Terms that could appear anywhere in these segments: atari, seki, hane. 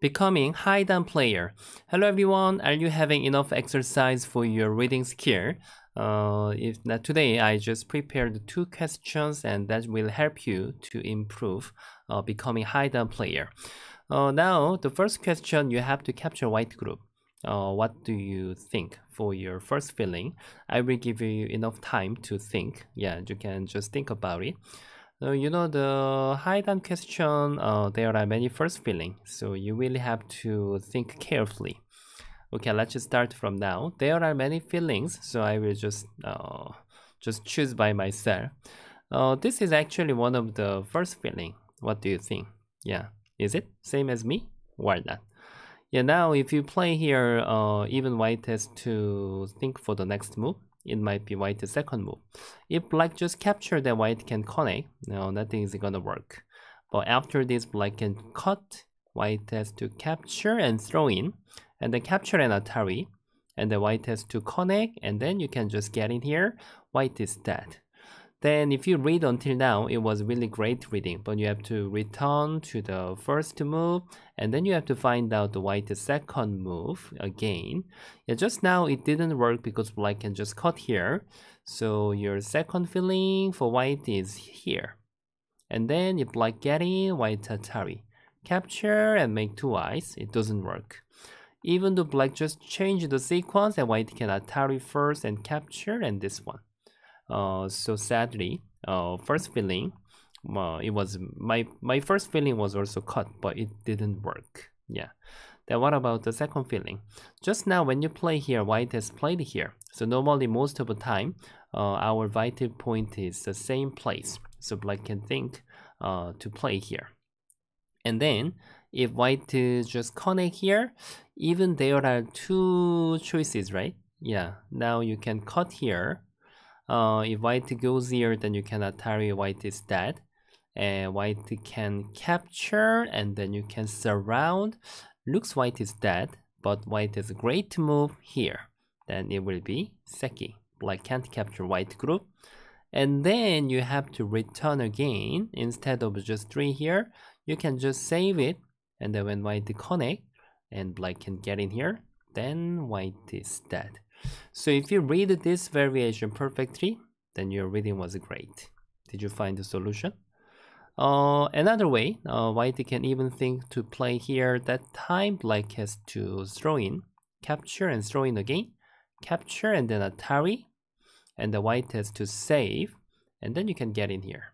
Becoming high-down player. Hello everyone, are you having enough exercise for your reading skill? If not today, I just prepared 2 questions and that will help you to improve becoming high-down player. Now, the first question, you have to capture white group. What do you think for your first feeling? I will give you enough time to think. Yeah, you can just think about it. You know, the high-down question, there are many first feelings, so you really have to think carefully. Okay, let's just start from now. There are many feelings, so I will just choose by myself. This is actually one of the first feeling. What do you think? Yeah, is it same as me? Why not? Yeah, now if you play here, even white has to think for the next move. It might be white's second move. If black just captured, then white can connect. No, nothing is gonna work. But after this, black can cut. White has to capture and throw in, and then capture an atari, and then white has to connect, and then you can just get in here. White is dead. Then if you read until now, it was really great reading, but you have to return to the first move, and then you have to find out the white's second move again. Yeah, just now it didn't work because black can just cut here. So your second feeling for white is here. And then if black get in, white atari. Capture and make 2 eyes, it doesn't work. Even though black just changed the sequence and white can atari first and capture and this one. So sadly, first feeling, it was my first feeling was also cut, but it didn't work. Yeah. Then what about the second feeling? Just now when you play here, white has played here. So normally most of the time, our vital point is the same place. So black can think to play here. And then if white just connect here, even there are 2 choices, right? Yeah. Now you can cut here. If white goes here, then you can atari white is dead. And white can capture, and then you can surround. Looks white is dead, but white has a great move here. Then it will be seki. Black can't capture white group. And then you have to return again. Instead of just 3 here, you can just save it. And then when white connect, and black can get in here, then white is dead. So if you read this variation perfectly, then your reading was great. Did you find the solution? Another way, white can even think to play here. That time black has to throw in, capture and throw in again, capture and then atari, and the white has to save, and then you can get in here.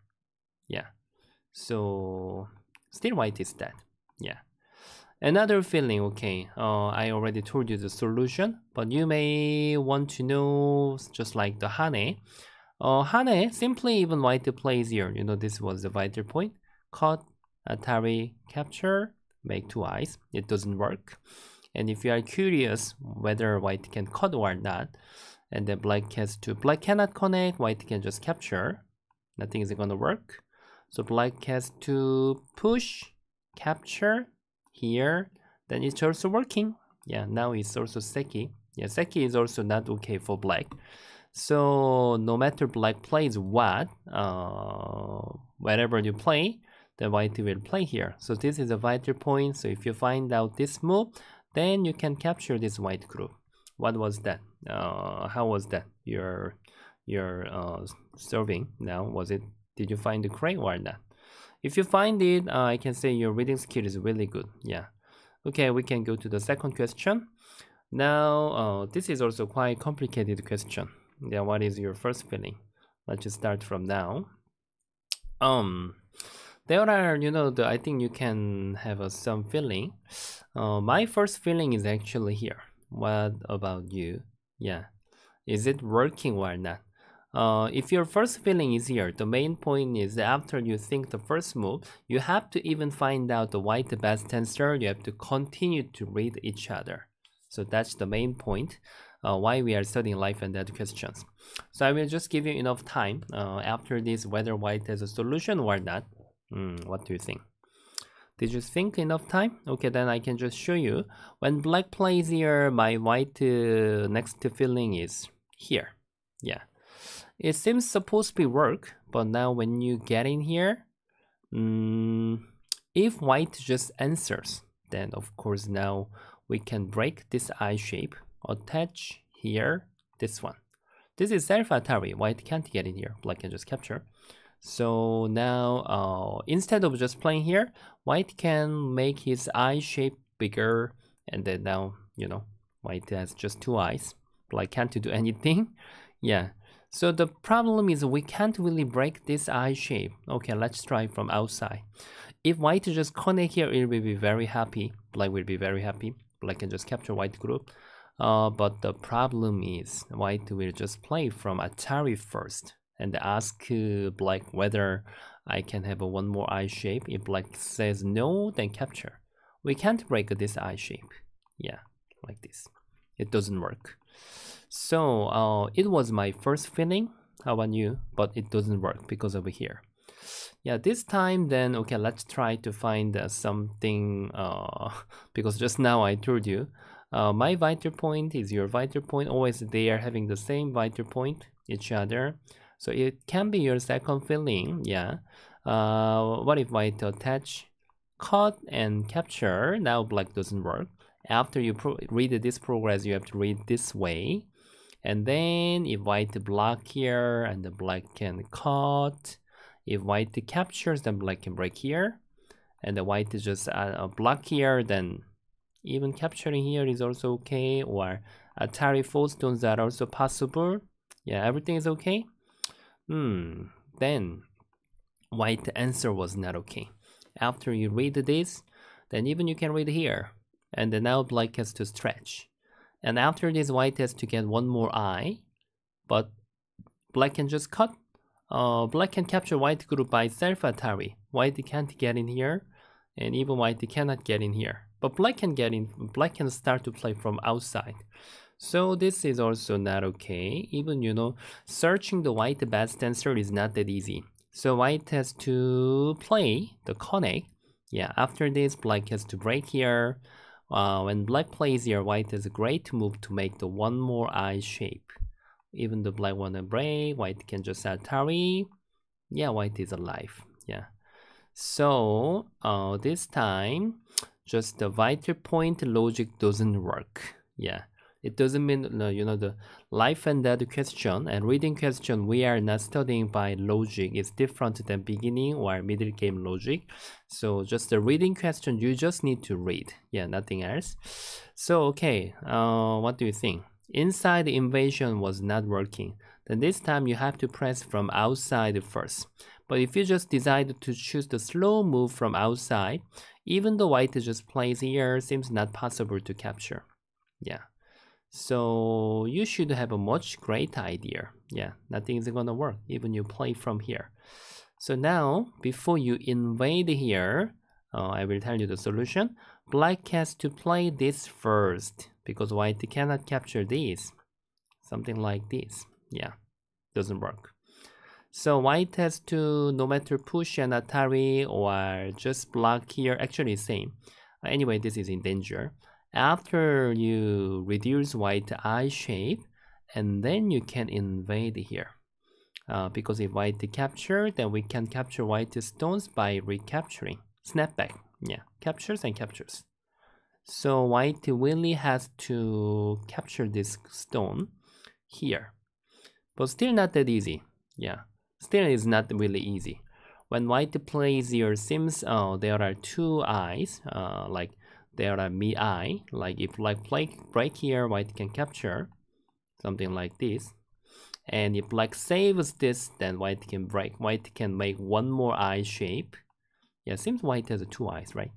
Yeah, so still white is dead. Yeah. Another feeling, okay, I already told you the solution, but you may want to know just like the hane. Hane, simply even white plays here, you know, this was the vital point. Cut, atari, capture, make 2 eyes, it doesn't work. And if you are curious whether white can cut or not, and then black cannot connect, white can just capture, nothing is gonna work. So black has to push, capture, here, then it's also working. Yeah, now it's also seki. Yeah, seki is also not okay for black. So no matter black plays what, whatever you play, the white will play here. So this is a vital point. So if you find out this move, then you can capture this white group. What was that? How was that? Your serving now, was it? Did you find the correct or not? If you find it, I can say your reading skill is really good. Yeah. Okay, we can go to the second question. Now, this is also quite complicated question. Yeah, what is your first feeling? Let's just start from now. There are, you know, I think you can have some feeling. My first feeling is actually here. What about you? Yeah. Is it working or not? If your first feeling is here, the main point is after you think the first move, you have to even find out the white best answer. You have to continue to read each other. So that's the main point why we are studying life and death questions. So I will just give you enough time after this whether white has a solution or not. What do you think? Did you think enough time? Okay, then I can just show you. When black plays here, my white next feeling is here. Yeah. It seems supposed to be work, but now when you get in here, if white just answers, Then of course now we can break this eye shape, attach here this one. This is self Atari, why it can't get in here, black can just capture. So now instead of just playing here, white can make his eye shape bigger, and then now, you know, white has just two eyes, black can't do anything. Yeah, so the problem is we can't really break this eye shape. Okay, let's try from outside. If white just connect here, it will be very happy, black will be very happy, black can just capture white group. But the problem is white will just play from Atari first and ask black whether I can have a one more eye shape. If black says no, then capture. We can't break this eye shape. Yeah, like this. It doesn't work. So it was my first feeling, how about you? But it doesn't work because over here. Yeah, this time then, okay, let's try to find something because just now I told you my vital point is your vital point. Always they are having the same vital point, each other. So it can be your second feeling, yeah. What if white attach, cut and capture? Now black doesn't work. After you read this progress, you have to read this way. And then if white block here, and the black can cut. If white captures, then black can break here. And the white is just block here, then even capturing here is also okay. Or Atari fold stones are also possible. Yeah, everything is okay. Then white answer was not okay. After you read this, then even you can read here, and then now black has to stretch, and after this white has to get one more eye, but black can just cut. Black can capture white group by itself Atari. White can't get in here, and even white cannot get in here, but black can get in. Black can start to play from outside. So this is also not okay. Even, you know, searching the white best answer is not that easy. So white has to play the connect. Yeah, after this black has to break here. When black plays here, white has a great move to make the one more eye shape. Even the black wanna break, white can just Atari. Yeah, white is alive. Yeah. So this time just the vital point logic doesn't work. Yeah. It doesn't mean, you know, the life and death question and reading question we are not studying by logic. It's different than beginning or middle game logic. So just the reading question, you just need to read. Yeah, nothing else. So, okay, what do you think? Inside invasion was not working. Then this time you have to press from outside first. But if you just decide to choose the slow move from outside, even though white just plays here, seems not possible to capture. Yeah. So you should have a much great idea. Yeah, nothing is gonna work. Even you play from here. So now, before you invade here, I will tell you the solution. Black has to play this first because white cannot capture this. Something like this. Yeah, doesn't work. So white has to, no matter push an Atari or just block here. Actually, same. Anyway, this is in danger. After you reduce white eye shape, and then you can invade here. Because if white capture, then we can capture white stones by recapturing. Snapback, yeah, captures and captures. So white really has to capture this stone here. But still not that easy, yeah. Still is not really easy. When white plays your sims, there are two eyes, like there are mid-eye, like if black break here, white can capture, something like this. And if black saves this, then white can break. White can make one more eye shape. Yeah, seems white has two eyes, right?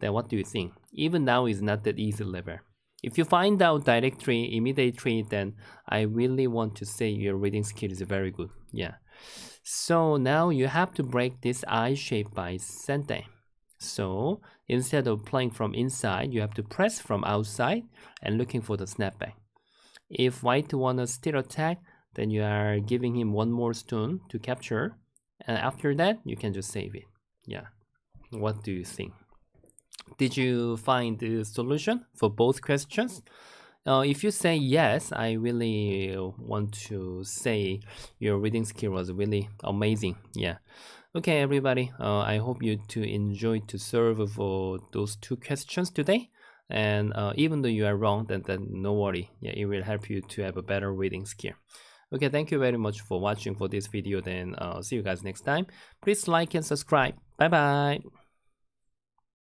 Then what do you think? Even now is not that easy level. If you find out directly, immediately, then I really want to say your reading skill is very good. Yeah. So now you have to break this eye shape by center. So instead of playing from inside, you have to press from outside and looking for the snapback. If white wanna still attack, then you are giving him one more stone to capture, and after that you can just save it. Yeah, what do you think? Did you find the solution for both questions? If you say yes, I really want to say your reading skill was really amazing. Yeah. Okay, everybody, I hope you to enjoy to serve for those two questions today. And even though you are wrong, then no worry. Yeah, it will help you to have a better reading skill. Okay, thank you very much for watching for this video. Then see you guys next time. Please like and subscribe. Bye bye.